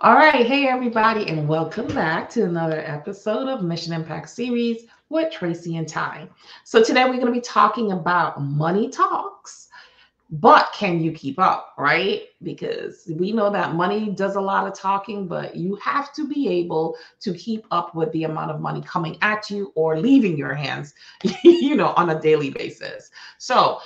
All right, hey everybody, and welcome back to another episode of Mission Impact Series with Tracy and Ty. So today we're going to be talking about money talks, but can you keep up, right? Because we know that money does a lot of talking, but you have to be able to keep up with the amount of money coming at you or leaving your hands, you know, on a daily basis. So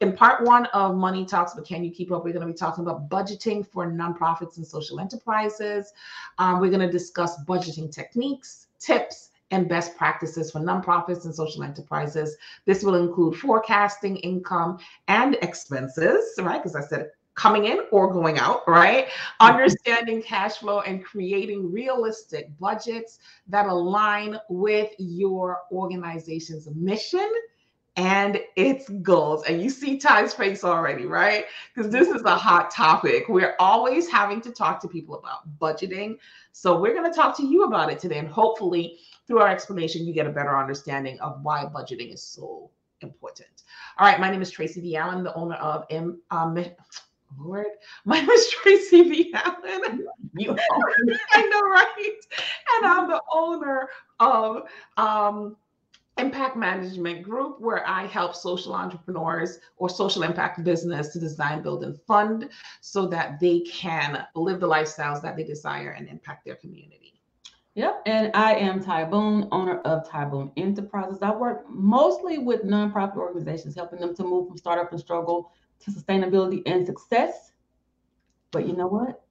in part one of Money Talks, but can you keep up? We're going to be talking about budgeting for nonprofits and social enterprises. We're going to discuss budgeting techniques, tips, and best practices for nonprofits and social enterprises. This will include forecasting income and expenses, right? Because I said coming in or going out, right? Understanding cash flow and creating realistic budgets that align with your organization's mission and its goals. And you see Ty's face already, right? Because this is a hot topic. We're always having to talk to people about budgeting. So we're going to talk to you about it today. And hopefully through our explanation, you get a better understanding of why budgeting is so important. All right. My name is Tracy V. Allen, the owner of And I'm the owner of Impact Management Group, where I help social entrepreneurs or social impact business to design, build, and fund so that they can live the lifestyles that they desire and impact their community. Yep. And I am Ty Boone, owner of Ty Boone Enterprises. I work mostly with nonprofit organizations, helping them to move from startup and struggle to sustainability and success. But you know what?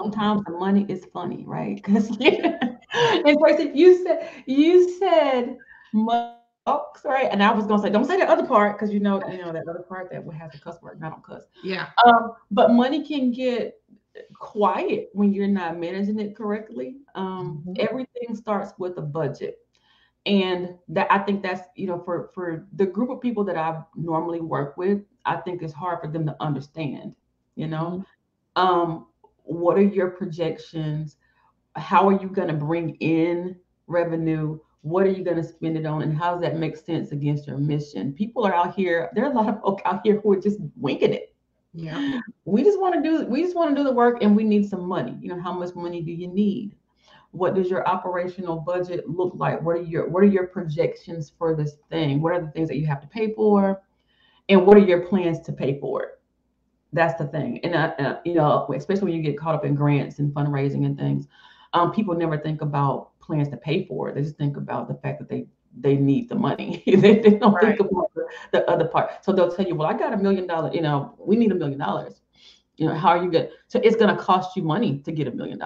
Sometimes the money is funny, right? Because and Tracy, you said money talks, right? And I was gonna say, don't say that other part, because you know that other part that would have to cuss word, and I don't cuss. Yeah. But money can get quiet when you're not managing it correctly. Everything starts with a budget, and that I think that's, you know, for the group of people that I normally work with, I think it's hard for them to understand. You know, what are your projections? How are you going to bring in revenue? What are you going to spend it on? And how does that make sense against your mission? People are out here. There are a lot of folk out here who are just winking it. Yeah. We just want to do the work, and we need some money. You know, how much money do you need? What does your operational budget look like? What are your projections for this thing? What are the things that you have to pay for? And what are your plans to pay for it? That's the thing. And, you know, especially when you get caught up in grants and fundraising and things, people never think about plans to pay for it. They just think about the fact that they need the money. They don't right. think about the other part. So they'll tell you, well, I got $1 million, you know, we need $1 million. You know, how are you good? So it's going to cost you money to get $1 million.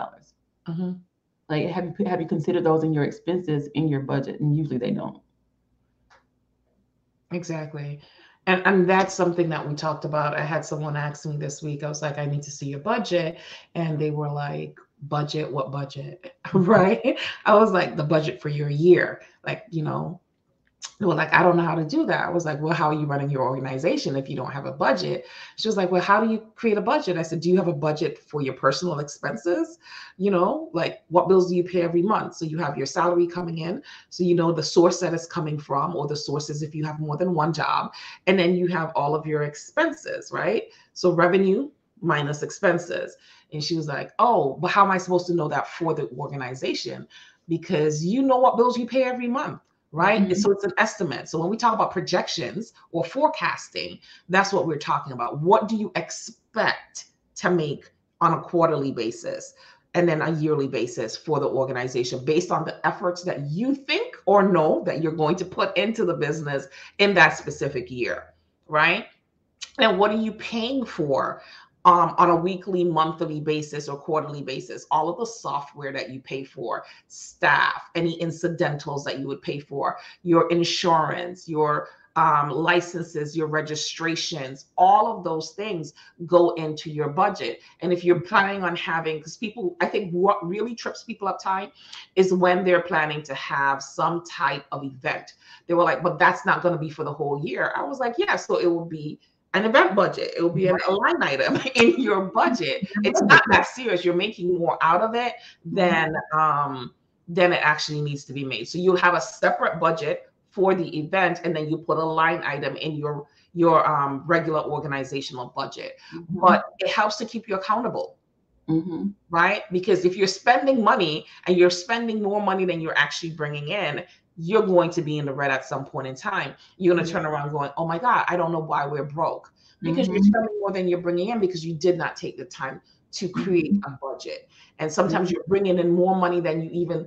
Like, have you considered those in your expenses, in your budget? And usually they don't. Exactly. And that's something that we talked about. I had someone ask me this week. I was like, I need to see your budget. And they were like, budget? What budget? Right? I was like, the budget for your year. Like, you know, they were like, I don't know how to do that. I was like, well, how are you running your organization if you don't have a budget? She was like, well, how do you create a budget? I said, do you have a budget for your personal expenses? You know, like, what bills do you pay every month? So you have your salary coming in. So you know the source that it's coming from, or the sources if you have more than one job. And then you have all of your expenses, right? So revenue minus expenses. And she was like, oh, but how am I supposed to know that for the organization? Because you know what bills you pay every month. Right. Mm-hmm. And so it's an estimate. So when we talk about projections or forecasting, that's what we're talking about. What do you expect to make on a quarterly basis and then a yearly basis for the organization based on the efforts that you think or know that you're going to put into the business in that specific year? Right. And what are you paying for? On a weekly, monthly basis or quarterly basis, all of the software that you pay for, staff, any incidentals that you would pay for, your insurance, your licenses, your registrations, all of those things go into your budget. And if you're planning on having, because people, I think what really trips people up, Ty, is when they're planning to have some type of event. They were like, but that's not going to be for the whole year. I was like, yeah, so it will be an event budget. It will be a line item in your budget. It's not that serious. You're making more out of it than it actually needs to be made. So you'll have a separate budget for the event, and then you put a line item in your regular organizational budget. But it helps to keep you accountable. Mm-hmm. Right? Because if you're spending money and you're spending more money than you're actually bringing in, you're going to be in the red at some point in time. You're going to turn around going, oh my God, I don't know why we're broke. Because you're spending more than you're bringing in because you did not take the time to create a budget. And sometimes you're bringing in more money than you even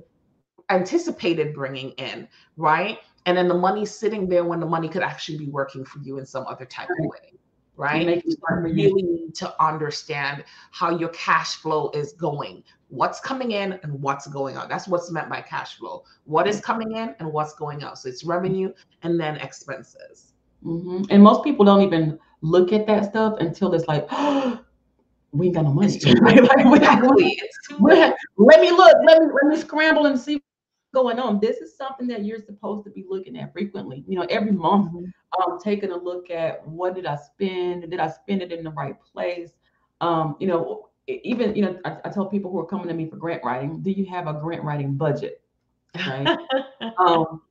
anticipated bringing in, right? And then the money's sitting there when the money could actually be working for you in some other type of way, right? You really need to understand how your cash flow is going, what's coming in and what's going out. That's what's meant by cash flow. What is coming in and what's going out. So it's revenue and then expenses. Mm-hmm. And most people don't even look at that stuff until it's like, oh, we ain't got no money. Let me scramble and see what's going on. This is something that you're supposed to be looking at frequently. You know, every month, taking a look at what did I spend? Did I spend it in the right place? You know, even, you know, I tell people who are coming to me for grant writing, do you have a grant writing budget? Right.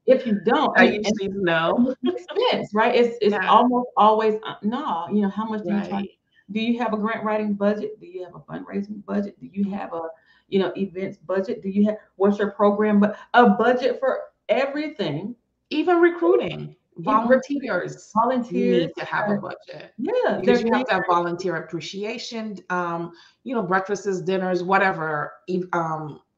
If you don't, I usually know. Expense, right? It's almost always no. You know, how much do you try? Do you have a grant writing budget? Do you have a fundraising budget? Do you have a events budget? Do you have what's your program? But a budget for everything, even recruiting volunteers. Volunteers need to have a budget. Yeah, because you have to have volunteer appreciation. Breakfasts, dinners, whatever.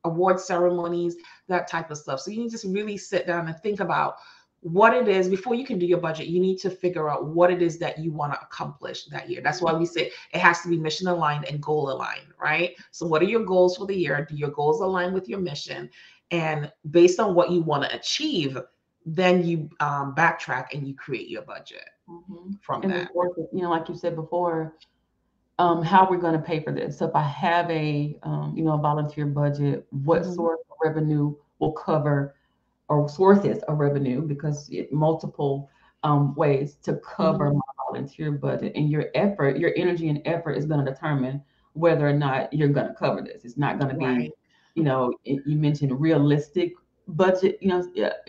Award ceremonies, that type of stuff. So you need to just really sit down and think about what it is before you can do your budget. You need to figure out what it is that you want to accomplish that year. That's why we say it has to be mission aligned and goal aligned, right? So what are your goals for the year? Do your goals align with your mission? And based on what you want to achieve, then you backtrack and you create your budget from and that. Course, you know, like you said before, how we're going to pay for this. So if I have a, a volunteer budget, what source of revenue will cover or sources of revenue, because it multiple ways to cover my volunteer budget, and your effort, your energy and effort is going to determine whether or not you're going to cover this. It's not going to be, you mentioned realistic budget,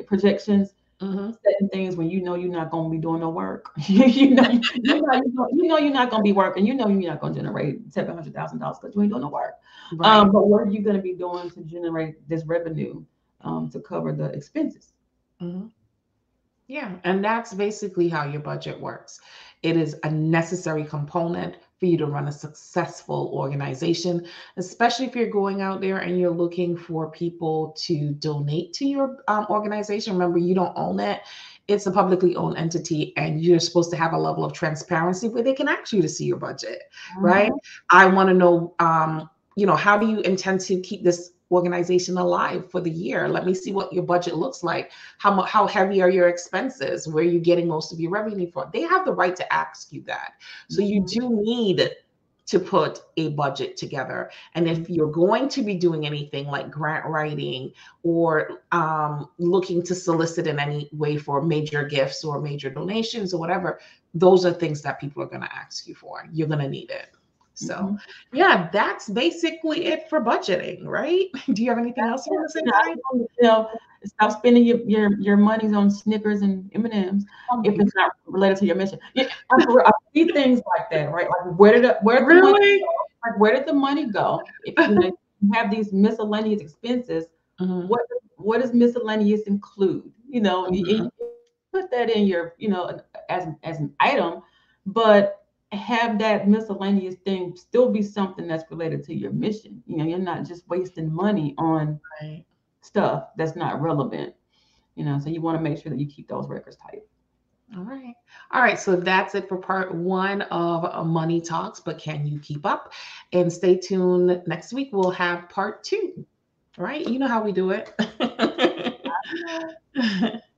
projections. Certain things when you're not going to be doing no work, you're not going to be working, you're not going to generate $700,000 because you ain't doing no work. Right. But what are you going to be doing to generate this revenue to cover the expenses? Yeah, and that's basically how your budget works. It is a necessary component for you to run a successful organization, especially if you're going out there and you're looking for people to donate to your organization. Remember, you don't own it. It's a publicly owned entity, and you're supposed to have a level of transparency where they can ask you to see your budget, right? I want to know, how do you intend to keep this organization alive for the year? Let me see what your budget looks like. How heavy are your expenses? Where are you getting most of your revenue from? They have the right to ask you that. So you do need to put a budget together. And if you're going to be doing anything like grant writing or looking to solicit in any way for major gifts or major donations or whatever, those are things that people are going to ask you for. You're going to need it. So, yeah, that's basically it for budgeting, right? Do you have anything else you want to say? Stop spending your monies on Snickers and M&Ms if it's not related to your mission. Yeah, I see things like that, right? Like where did the money go? If you have these miscellaneous expenses, what does miscellaneous include? You put that in your as an item, but have that miscellaneous thing still be something that's related to your mission. You're not just wasting money on stuff that's not relevant, so you want to make sure that you keep those records tight. All right. So that's it for part one of Money Talks, but can you keep up? And stay tuned. Next week, we'll have part two. All right. You know how we do it.